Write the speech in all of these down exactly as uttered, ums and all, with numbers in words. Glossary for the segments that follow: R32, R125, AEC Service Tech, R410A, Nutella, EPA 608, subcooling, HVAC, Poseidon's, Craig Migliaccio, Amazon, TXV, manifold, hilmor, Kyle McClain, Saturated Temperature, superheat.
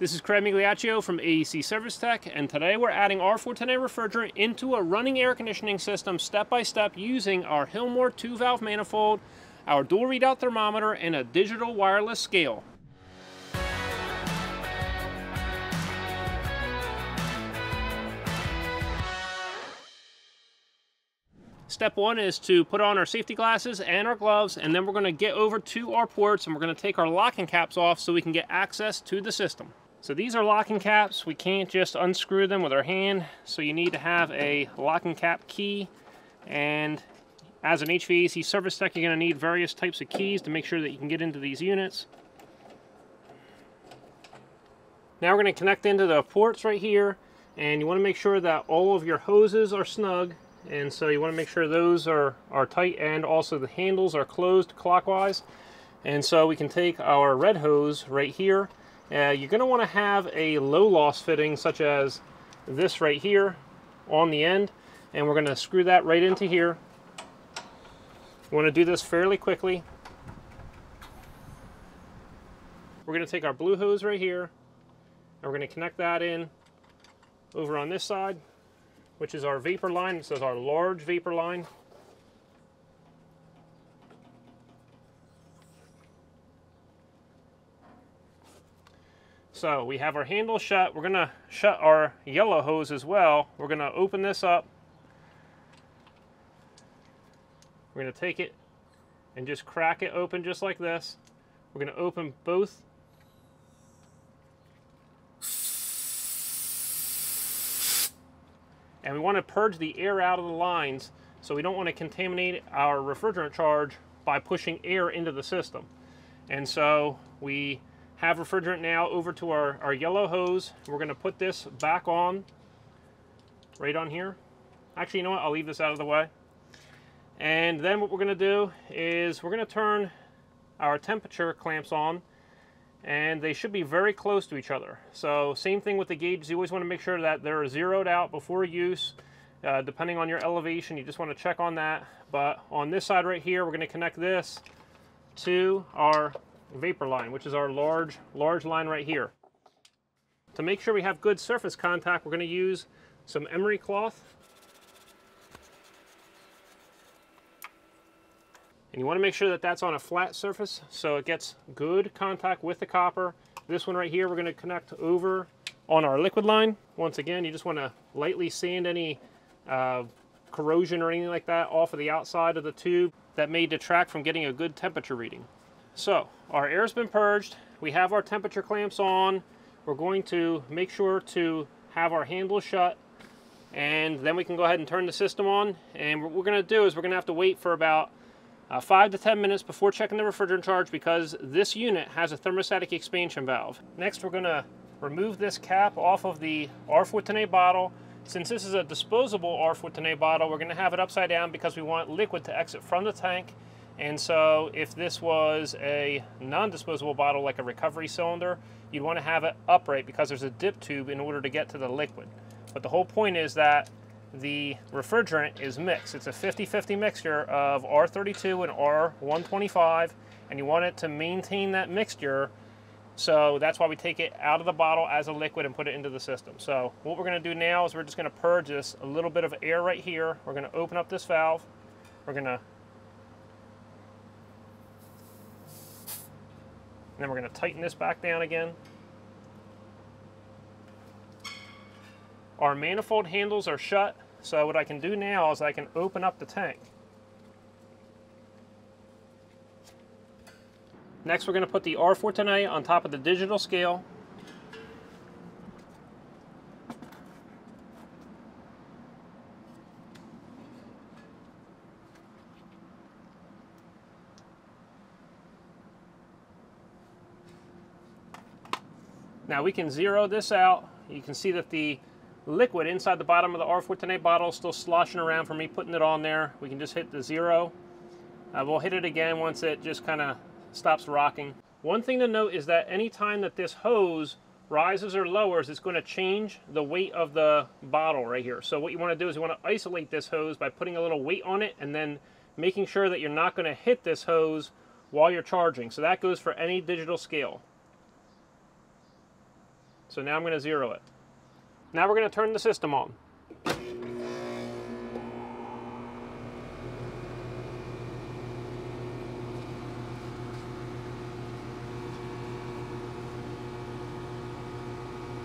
This is Craig Migliaccio from A E C Service Tech, and today we're adding R four ten A refrigerant into a running air conditioning system step-by-step using our Hilmor two-valve manifold, our dual readout thermometer, and a digital wireless scale. Step one is to put on our safety glasses and our gloves, and then we're going to get over to our ports and we're going to take our locking caps off so we can get access to the system. So these are locking caps. We can't just unscrew them with our hand, so you need to have a locking cap key. And as an H V A C service tech, you're going to need various types of keys to make sure that you can get into these units. Now we're going to connect into the ports right here, and you want to make sure that all of your hoses are snug. And so you want to make sure those are, are tight, and also the handles are closed clockwise. And so we can take our red hose right here. Uh, you're going to want to have a low loss fitting such as this right here on the end. And we're going to screw that right into here. You want to do this fairly quickly. We're going to take our blue hose right here, and we're going to connect that in over on this side, which is our vapor line. This is our large vapor line. So we have our handle shut. We're gonna shut our yellow hose as well. We're gonna open this up. We're gonna take it and just crack it open just like this. We're gonna open both. And we want to purge the air out of the lines, so we don't want to contaminate our refrigerant charge by pushing air into the system. And so we have refrigerant now over to our, our yellow hose. We're going to put this back on, right on here. Actually, you know what? I'll leave this out of the way. And then what we're going to do is we're going to turn our temperature clamps on, and they should be very close to each other. So same thing with the gauges. You always want to make sure that they're zeroed out before use. Uh, depending on your elevation, you just want to check on that. But on this side right here, we're going to connect this to our vapor line, which is our large, large line right here. To make sure we have good surface contact, we're going to use some emery cloth. And you want to make sure that that's on a flat surface so it gets good contact with the copper. This one right here, we're going to connect over on our liquid line. Once again, you just want to lightly sand any uh, corrosion or anything like that off of the outside of the tube that may detract from getting a good temperature reading. So our air has been purged. We have our temperature clamps on. We're going to make sure to have our handle shut, and then we can go ahead and turn the system on. And what we're going to do is we're going to have to wait for about Uh, five to ten minutes before checking the refrigerant charge, because this unit has a thermostatic expansion valve. Next, we're going to remove this cap off of the R four ten A bottle. Since this is a disposable R four ten A bottle, we're going to have it upside down because we want liquid to exit from the tank. And so if this was a non-disposable bottle, like a recovery cylinder, you'd want to have it upright because there's a dip tube in order to get to the liquid. But the whole point is that the refrigerant is mixed. It's a fifty fifty mixture of R thirty-two and R one twenty-five, and you want it to maintain that mixture. So that's why we take it out of the bottle as a liquid and put it into the system. So what we're going to do now is we're just going to purge this a little bit of air right here. We're going to open up this valve. We're going to, and then we're going to tighten this back down again. Our manifold handles are shut, so what I can do now is I can open up the tank. Next, we're going to put the R four ten A on top of the digital scale. Now we can zero this out. You can see that the liquid inside the bottom of the R four ten A bottle is still sloshing around for me putting it on there. We can just hit the zero. Uh, we'll hit it again once it just kind of stops rocking. One thing to note is that any time that this hose rises or lowers, it's going to change the weight of the bottle right here. So what you want to do is you want to isolate this hose by putting a little weight on it, and then making sure that you're not going to hit this hose while you're charging. So that goes for any digital scale. So now I'm going to zero it. Now we're going to turn the system on.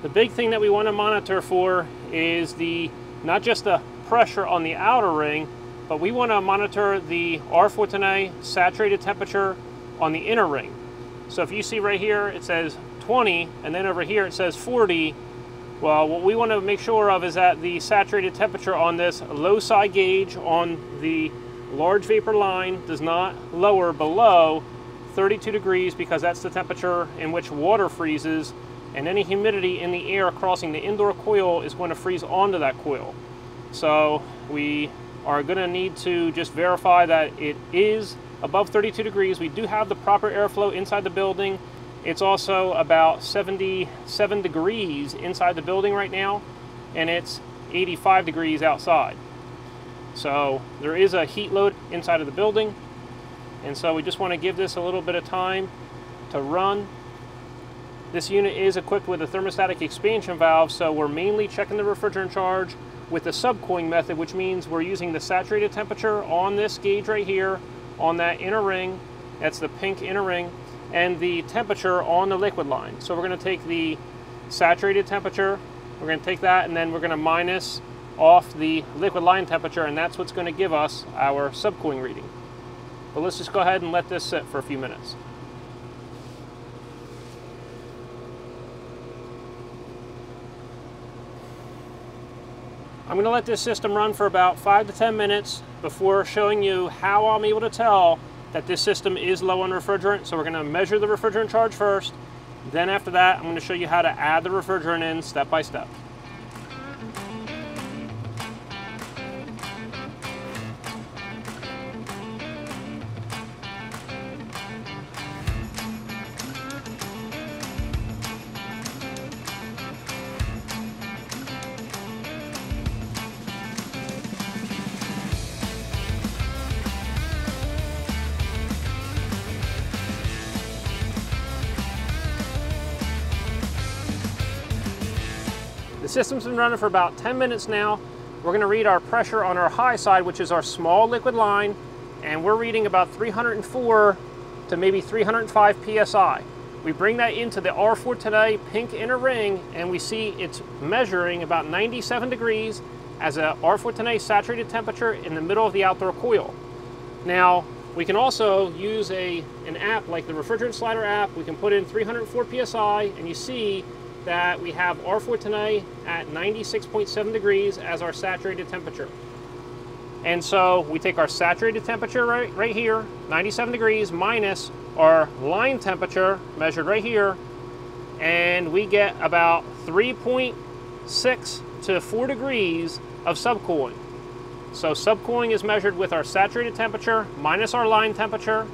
The big thing that we want to monitor for is the not just the pressure on the outer ring, but we want to monitor the R four ten A saturated temperature on the inner ring. So if you see right here it says twenty and then over here it says forty, well, what we want to make sure of is that the saturated temperature on this low side gauge on the large vapor line does not lower below thirty-two degrees, because that's the temperature in which water freezes, and any humidity in the air crossing the indoor coil is going to freeze onto that coil. So we are going to need to just verify that it is above thirty-two degrees. We do have the proper airflow inside the building. It's also about seventy-seven degrees inside the building right now, and it's eighty-five degrees outside. So there is a heat load inside of the building, and so we just want to give this a little bit of time to run. This unit is equipped with a thermostatic expansion valve, so we're mainly checking the refrigerant charge with the subcooling method, which means we're using the saturated temperature on this gauge right here, on that inner ring, that's the pink inner ring, and the temperature on the liquid line. So we're going to take the saturated temperature, we're going to take that, and then we're going to minus off the liquid line temperature, and that's what's going to give us our subcooling reading. But let's just go ahead and let this sit for a few minutes. I'm going to let this system run for about five to ten minutes before showing you how I'm able to tell that this system is low on refrigerant. So we're going to measure the refrigerant charge first. Then after that, I'm going to show you how to add the refrigerant in step by step. The system's been running for about ten minutes now. We're going to read our pressure on our high side, which is our small liquid line, and we're reading about three oh four to maybe three oh five P S I. We bring that into the R four ten A pink inner ring, and we see it's measuring about ninety-seven degrees as a R four ten A saturated temperature in the middle of the outdoor coil. Now, we can also use a, an app like the refrigerant slider app. We can put in three oh four P S I, and you see that we have R four ten A at ninety-six point seven degrees as our saturated temperature. And so we take our saturated temperature right, right here, ninety-seven degrees, minus our line temperature measured right here, and we get about three point six to four degrees of subcooling. So subcooling is measured with our saturated temperature minus our line temperature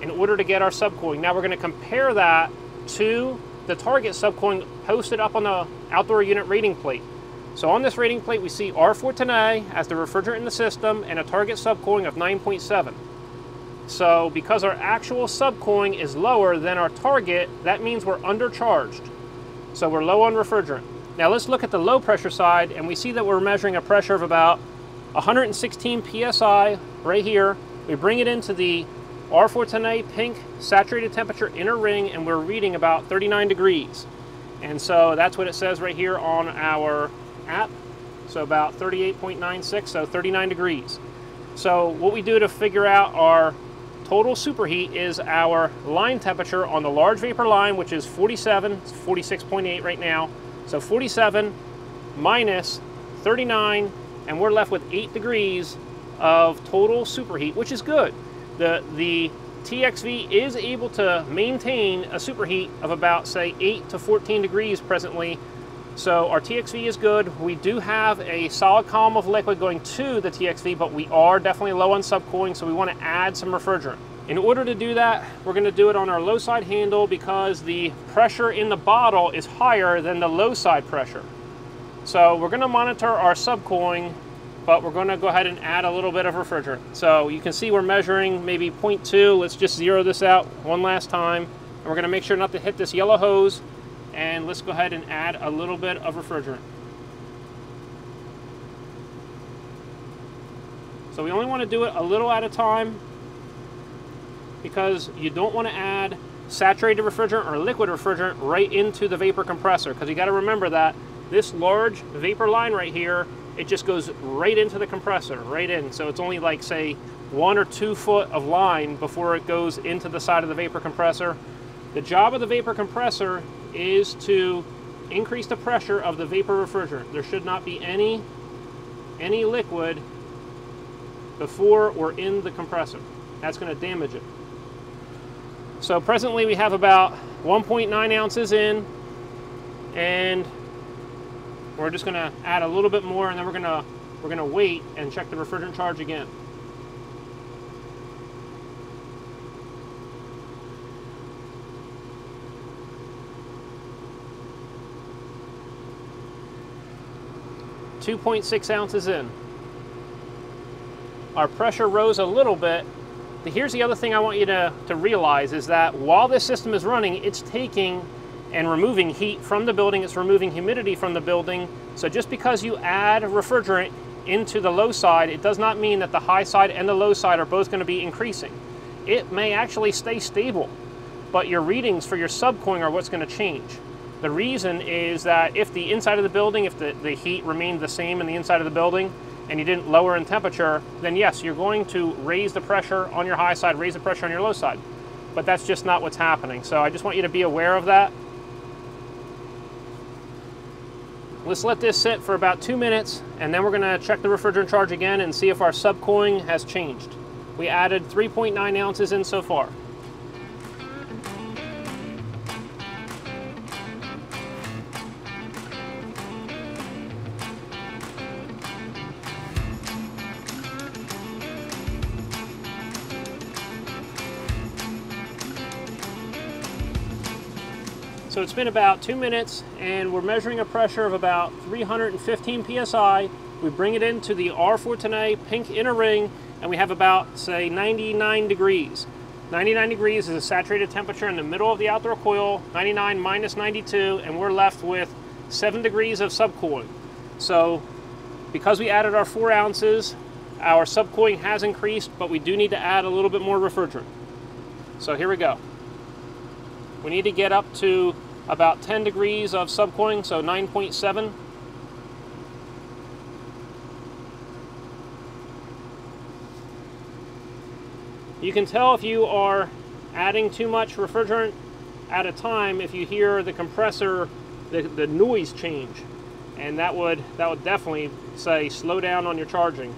in order to get our subcooling. Now we're going to compare that to the target subcooling posted up on the outdoor unit rating plate. So on this rating plate we see R four ten A as the refrigerant in the system and a target subcooling of nine point seven. So because our actual subcooling is lower than our target, that means we're undercharged. So we're low on refrigerant. Now let's look at the low pressure side, and we see that we're measuring a pressure of about one hundred sixteen P S I right here. We bring it into the R four ten A pink saturated temperature inner ring, and we're reading about thirty-nine degrees. And so that's what it says right here on our app. So about thirty-eight point nine six, so thirty-nine degrees. So what we do to figure out our total superheat is our line temperature on the large vapor line, which is forty-seven, it's forty-six point eight right now. So forty-seven minus thirty-nine, and we're left with eight degrees of total superheat, which is good. The, the T X V is able to maintain a superheat of about, say, eight to fourteen degrees presently. So our T X V is good. We do have a solid column of liquid going to the T X V, but we are definitely low on subcooling, so we want to add some refrigerant. In order to do that, we're going to do it on our low side handle, because the pressure in the bottle is higher than the low side pressure. So we're going to monitor our subcooling, but we're going to go ahead and add a little bit of refrigerant. So you can see we're measuring maybe zero point two. Let's just zero this out one last time. And we're going to make sure not to hit this yellow hose. and let's go ahead and add a little bit of refrigerant. So we only want to do it a little at a time because you don't want to add saturated refrigerant or liquid refrigerant right into the vapor compressor, because you got to remember that this large vapor line right here, it just goes right into the compressor, right in. So it's only like, say, one or two foot of line before it goes into the side of the vapor compressor. The job of the vapor compressor is to increase the pressure of the vapor refrigerant. There should not be any, any liquid before or in the compressor. That's going to damage it. So presently we have about one point nine ounces in, and we're just going to add a little bit more, and then we're going to we're going to wait and check the refrigerant charge again. two point six ounces in. Our pressure rose a little bit. Here's the other thing I want you to, to realize is that while this system is running, it's taking and removing heat from the building, it's removing humidity from the building. So just because you add refrigerant into the low side, it does not mean that the high side and the low side are both going to be increasing. It may actually stay stable, but your readings for your subcooling are what's going to change. The reason is that if the inside of the building, if the, the heat remained the same in the inside of the building, and you didn't lower in temperature, then yes, you're going to raise the pressure on your high side, raise the pressure on your low side. But that's just not what's happening. So I just want you to be aware of that. Let's let this sit for about two minutes, and then we're gonna check the refrigerant charge again and see if our subcooling has changed. We added three point nine ounces in so far. So it's been about two minutes and we're measuring a pressure of about three hundred fifteen P S I. We bring it into the R four ten A pink inner ring, and we have about, say, ninety-nine degrees. ninety-nine degrees is a saturated temperature in the middle of the outdoor coil, ninety-nine minus ninety-two, and we're left with seven degrees of subcooling. So because we added our four ounces, our subcooling has increased, but we do need to add a little bit more refrigerant. So here we go. We need to get up to about ten degrees of subcooling, so nine point seven. You can tell if you are adding too much refrigerant at a time if you hear the compressor, the, the noise change, and that would, that would definitely say slow down on your charging.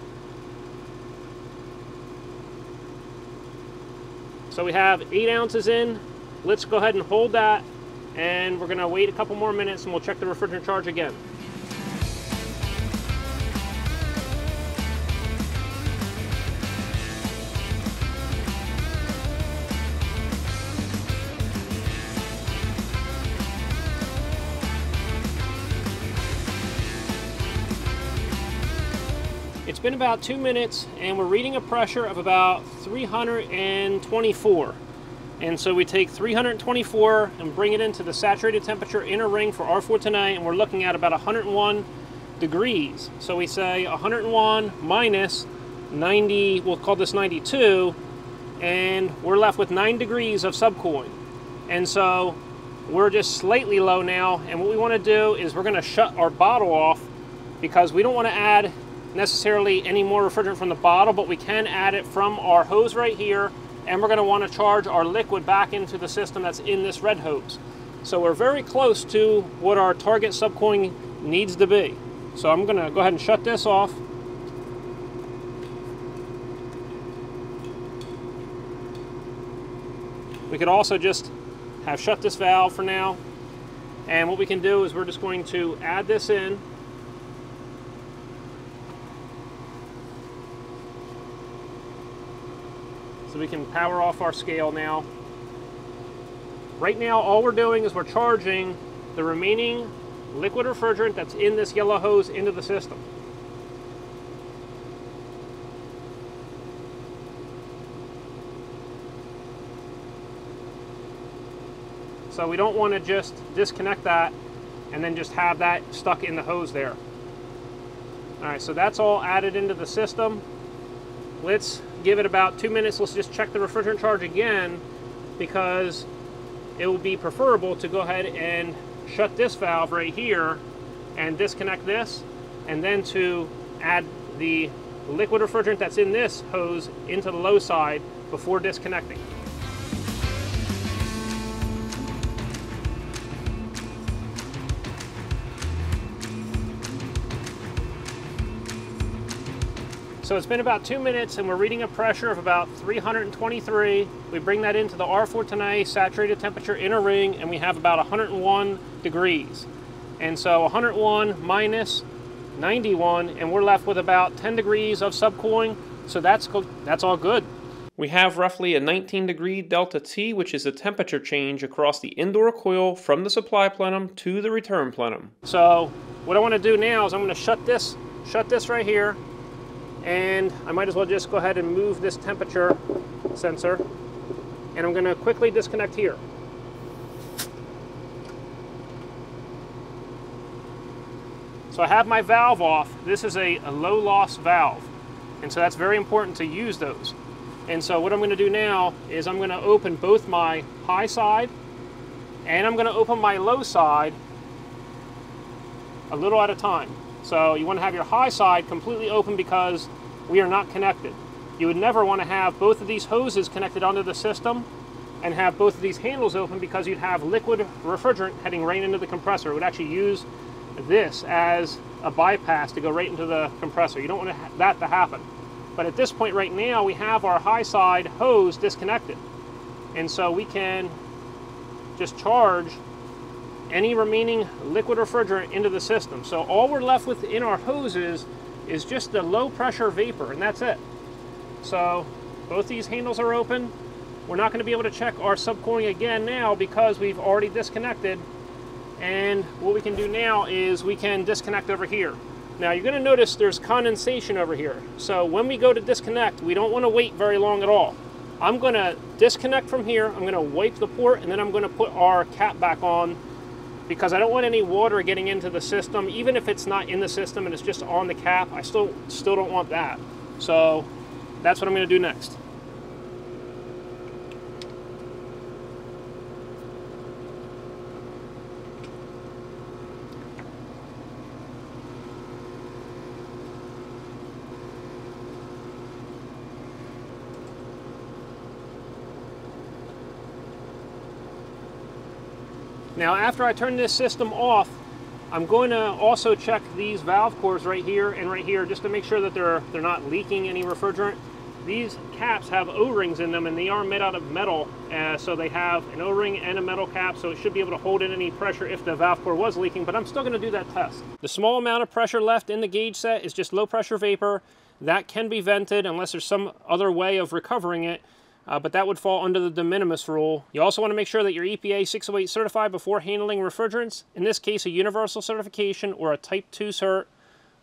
So we have eight ounces in. Let's go ahead and hold that, and we're gonna wait a couple more minutes and we'll check the refrigerant charge again. It's been about two minutes and we're reading a pressure of about three hundred twenty-four. And so we take three hundred twenty-four and bring it into the saturated temperature inner ring for R four ten A, and we're looking at about one hundred one degrees. So we say one hundred one minus ninety, we'll call this ninety-two, and we're left with nine degrees of subcooling. And so we're just slightly low now, and what we want to do is we're going to shut our bottle off because we don't want to add necessarily any more refrigerant from the bottle, but we can add it from our hose right here. And we're going to want to charge our liquid back into the system that's in this red hose. So we're very close to what our target subcooling needs to be. So I'm going to go ahead and shut this off. We could also just have shut this valve for now. And what we can do is we're just going to add this in. So we can power off our scale now. Right now, all we're doing is we're charging the remaining liquid refrigerant that's in this yellow hose into the system. So we don't want to just disconnect that and then just have that stuck in the hose there. All right, so that's all added into the system. Let's give it about two minutes. Let's just check the refrigerant charge again, because it will be preferable to go ahead and shut this valve right here and disconnect this, and then to add the liquid refrigerant that's in this hose into the low side before disconnecting. So it's been about two minutes and we're reading a pressure of about three hundred twenty-three. We bring that into the R four ten A saturated temperature inner ring, and we have about one hundred one degrees. And so one hundred one minus ninety-one, and we're left with about ten degrees of subcooling. So that's, that's all good. We have roughly a nineteen degree delta T, which is the temperature change across the indoor coil from the supply plenum to the return plenum. So what I want to do now is I'm going to shut this, shut this right here. And I might as well just go ahead and move this temperature sensor, and I'm going to quickly disconnect here. So I have my valve off. This is a, a low loss valve, and so that's very important to use those. And so what I'm going to do now is I'm going to open both my high side and I'm going to open my low side a little at a time. So you want to have your high side completely open because we are not connected. You would never want to have both of these hoses connected onto the system and have both of these handles open, because you'd have liquid refrigerant heading right into the compressor. It would actually use this as a bypass to go right into the compressor. You don't want that to happen. But at this point right now, we have our high side hose disconnected. And so we can just charge any remaining liquid refrigerant into the system. So all we're left with in our hoses is just the low pressure vapor, and that's it. So both these handles are open. We're not going to be able to check our subcooling again now because we've already disconnected. And what we can do now is we can disconnect over here. Now you're going to notice there's condensation over here. So when we go to disconnect, we don't want to wait very long at all. I'm going to disconnect from here. I'm going to wipe the port, and then I'm going to put our cap back on, because I don't want any water getting into the system. Even if it's not in the system and it's just on the cap, I still still don't want that. So that's what I'm going to do next. Now, after I turn this system off, I'm going to also check these valve cores right here and right here, just to make sure that they're, they're not leaking any refrigerant. These caps have O-rings in them, and they are made out of metal, uh, so they have an O-ring and a metal cap, so it should be able to hold in any pressure if the valve core was leaking, but I'm still going to do that test. The small amount of pressure left in the gauge set is just low pressure vapor. That can be vented unless there's some other way of recovering it. Uh, but that would fall under the de minimis rule. You also want to make sure that you're E P A six oh eight certified before handling refrigerants. In this case, a universal certification or a type two cert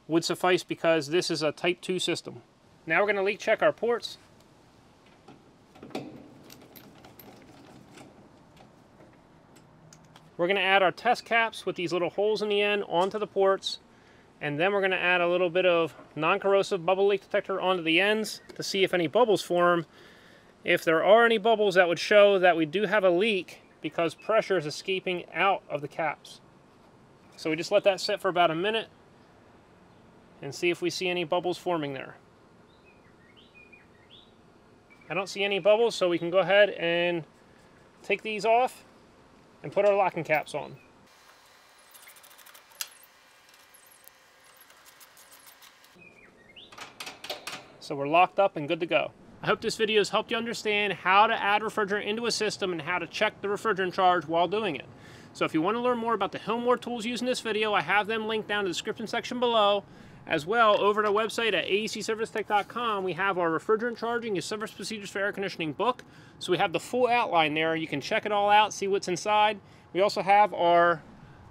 would suffice, because this is a type two system. Now we're going to leak check our ports. We're going to add our test caps with these little holes in the end onto the ports, and then we're going to add a little bit of non-corrosive bubble leak detector onto the ends to see if any bubbles form. If there are any bubbles, that would show that we do have a leak, because pressure is escaping out of the caps. So we just let that sit for about a minute and see if we see any bubbles forming there. I don't see any bubbles, so we can go ahead and take these off and put our locking caps on. So we're locked up and good to go. I hope this video has helped you understand how to add refrigerant into a system and how to check the refrigerant charge while doing it. So if you want to learn more about the Hilmor tools used in this video, I have them linked down in the description section below. As well, over at our website at A E C service tech dot com, we have our refrigerant charging and service procedures for air conditioning book. So we have the full outline there. You can check it all out, see what's inside. We also have our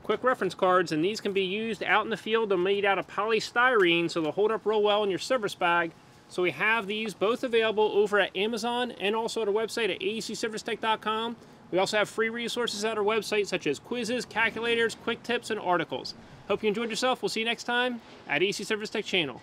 quick reference cards, and these can be used out in the field. They're made out of polystyrene, so they'll hold up real well in your service bag. So we have these both available over at Amazon and also at our website at A E C service tech dot com. We also have free resources at our website, such as quizzes, calculators, quick tips, and articles. Hope you enjoyed yourself. We'll see you next time at A E C Service Tech channel.